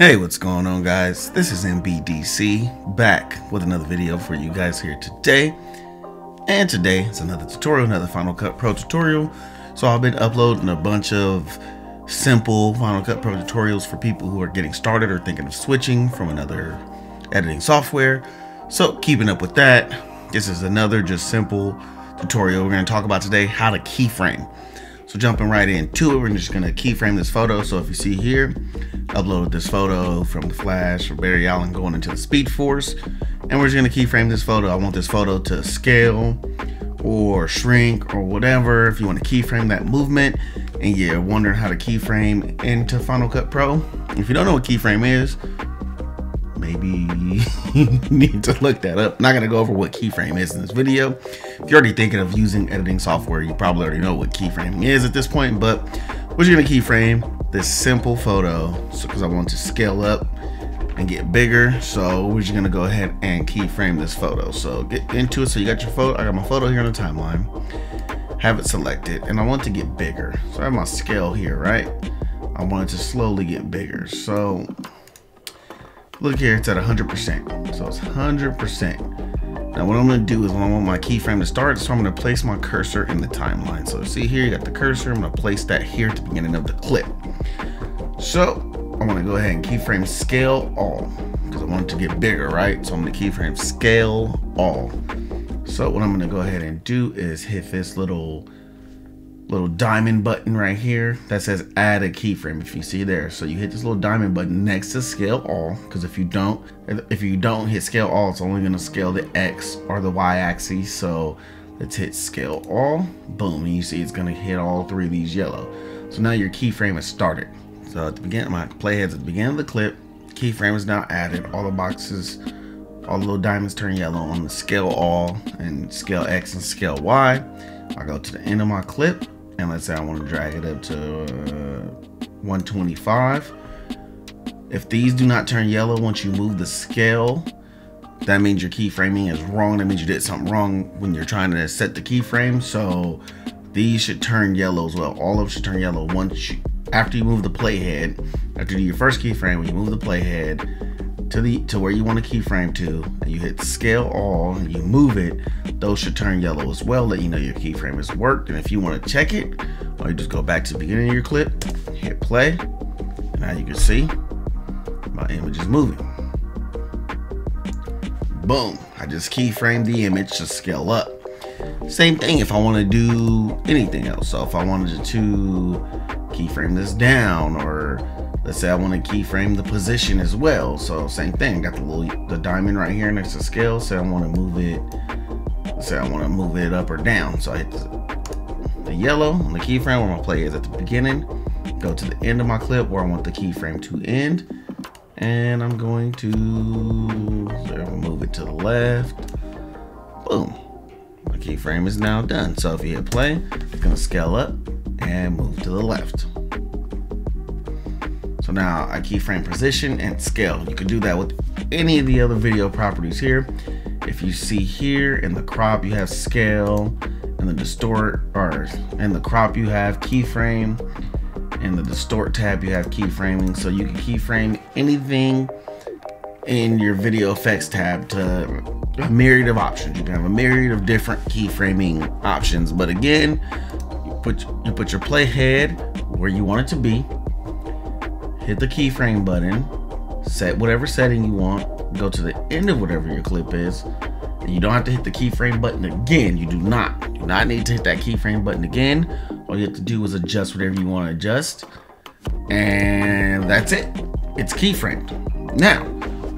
Hey, what's going on, guys? This is MBDC back with another video for you guys here today. And today it's another tutorial, another Final Cut Pro tutorial. So I've been uploading a bunch of simple Final Cut Pro tutorials for people who are getting started or thinking of switching from another editing software. So keeping up with that, this is another just simple tutorial. We're going to talk about today how to keyframe. So jumping right into it, we're just gonna keyframe this photo. So if you see here, uploaded this photo from the flash from Barry Allen going into the Speed Force. And we're just gonna keyframe this photo. I want this photo to scale or shrink or whatever. If you wanna keyframe that movement and you're wondering how to keyframe into Final Cut Pro. If you don't know what keyframe is, maybe you need to look that up. I'm not gonna go over what keyframe is in this video. If you're already thinking of using editing software, you probably already know what keyframing is at this point, but we're just gonna keyframe this simple photo because I want to scale up and get bigger. So we're just gonna go ahead and keyframe this photo. So get into it. So you got your photo. I got my photo here on the timeline. Have it selected and I want to get bigger. So I have my scale here, right? I want it to slowly get bigger. So look here, it's at 100%. So it's 100%. Now what I'm gonna do is when I want my keyframe to start, so I'm gonna place my cursor in the timeline. So see here, you got the cursor. I'm gonna place that here at the beginning of the clip. So I'm gonna go ahead and keyframe scale all, because I want it to get bigger, right? So I'm gonna keyframe scale all. So what I'm gonna go ahead and do is hit this little diamond button right here that says add a keyframe, if you see there. So you hit this little diamond button next to scale all, because if you don't hit scale all, it's only going to scale the X or the Y axis. So let's hit scale all, boom, and you see it's going to hit all three of these yellow. So now your keyframe is started. So at the beginning, my playhead's at the beginning of the clip, keyframe is now added, all the boxes, all the little diamonds turn yellow on the scale all and scale X and scale Y. I go to the end of my clip. And let's say I want to drag it up to 125. If these do not turn yellow once you move the scale, that means your keyframing is wrong. That means you did something wrong when you're trying to set the keyframe. So these should turn yellow as well. All of them should turn yellow after you move the playhead. After you do your first keyframe, when you move the playhead to where you want to keyframe to, and you hit scale all and you move it, those should turn yellow as well, let you know your keyframe has worked. And if you want to check it, or you just go back to the beginning of your clip, hit play, and now you can see my image is moving. Boom, I just keyframed the image to scale up. Same thing if I want to do anything else. So if I wanted to keyframe this down, or let's say I want to keyframe the position as well. So same thing, got the diamond right here next to scale. So I want to move it. Say I want to move it up or down. So I hit the yellow on the keyframe where my play is at the beginning. Go to the end of my clip where I want the keyframe to end. And I'm going to move it to the left. Boom. My keyframe is now done. So if you hit play, it's going to scale up and move to the left. So now I keyframe position and scale. You can do that with any of the other video properties here. If you see here in the crop, you have scale, and the distort, or in the crop you have keyframe, and the distort tab you have keyframing. So you can keyframe anything in your video effects tab to a myriad of options. You can have a myriad of different keyframing options. But again, you put your playhead where you want it to be, hit the keyframe button, set whatever setting you want, go to the end of whatever your clip is, and you don't have to hit the keyframe button again. You do not need to hit that keyframe button again. All you have to do is adjust whatever you want to adjust, and that's it. It's keyframed. Now,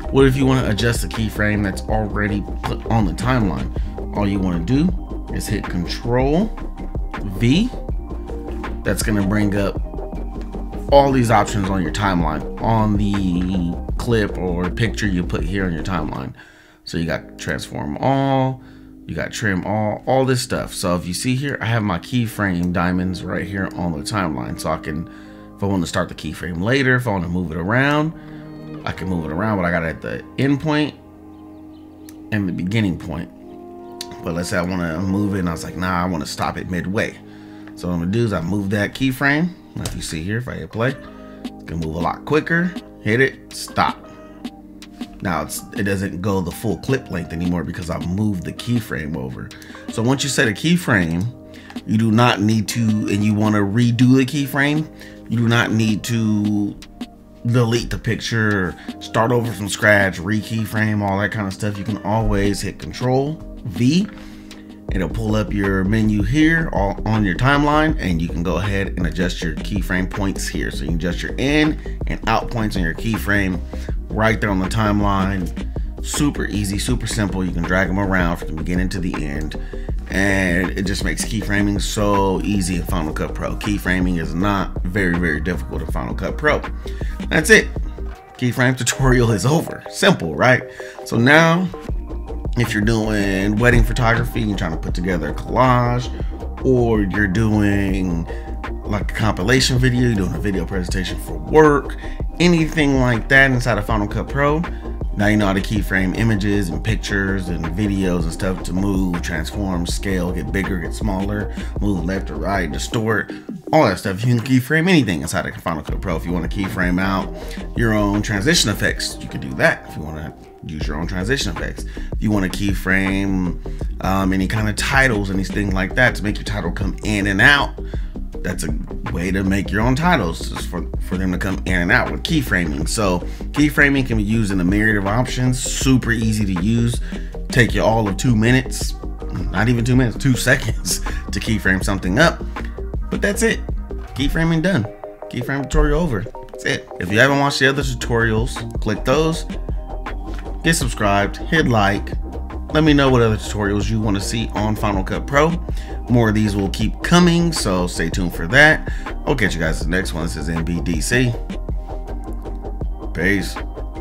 what if you want to adjust the keyframe that's already put on the timeline? All you want to do is hit Control-V. That's going to bring up all these options on your timeline, on the clip or picture you put here on your timeline. So you got transform all, you got trim all this stuff. So if you see here, I have my keyframe diamonds right here on the timeline. So I can, if I want to start the keyframe later, if I want to move it around, I can move it around, but I got it at the end point and the beginning point. But let's say I want to move it and I was like, nah, I want to stop it midway. So what I'm gonna do is I move that keyframe. Now if you see here, if I hit play, it's gonna move a lot quicker. hit it, stop. Now it doesn't go the full clip length anymore because I've moved the keyframe over. So once you set a keyframe, you do not need to, and you want to redo the keyframe, you do not need to delete the picture, start over from scratch, re-keyframe, all that kind of stuff. You can always hit Control-V. It'll pull up your menu here all on your timeline, and you can go ahead and adjust your keyframe points here. So you can adjust your in and out points on your keyframe right there on the timeline. Super easy, super simple. You can drag them around from the beginning to the end, and it just makes keyframing so easy in Final Cut Pro. Keyframing is not very, very difficult in Final Cut Pro. That's it. Keyframe tutorial is over. Simple, right? So now, if you're doing wedding photography and trying to put together a collage, or you're doing like a compilation video, you're doing a video presentation for work, anything like that inside of Final Cut Pro, now you know how to keyframe images and pictures and videos and stuff to move, transform, scale, get bigger, get smaller, move left or right, distort, all that stuff. You can keyframe anything inside of Final Cut Pro. If you want to keyframe out your own transition effects, you can do that. If you want to use your own transition effects, if you want to keyframe any kind of titles, anything like that, to make your title come in and out, that's a way to make your own titles, just for them to come in and out with keyframing. So keyframing can be used in a myriad of options, super easy to use. Take you all of 2 minutes, not even 2 minutes, 2 seconds to keyframe something up. But that's it. Keyframing done. Keyframe tutorial over. That's it. If you haven't watched the other tutorials, click those. Get subscribed, hit like, let me know what other tutorials you want to see on Final Cut Pro. More of these will keep coming, so stay tuned for that. I'll catch you guys in the next one. This is MBDC. Peace.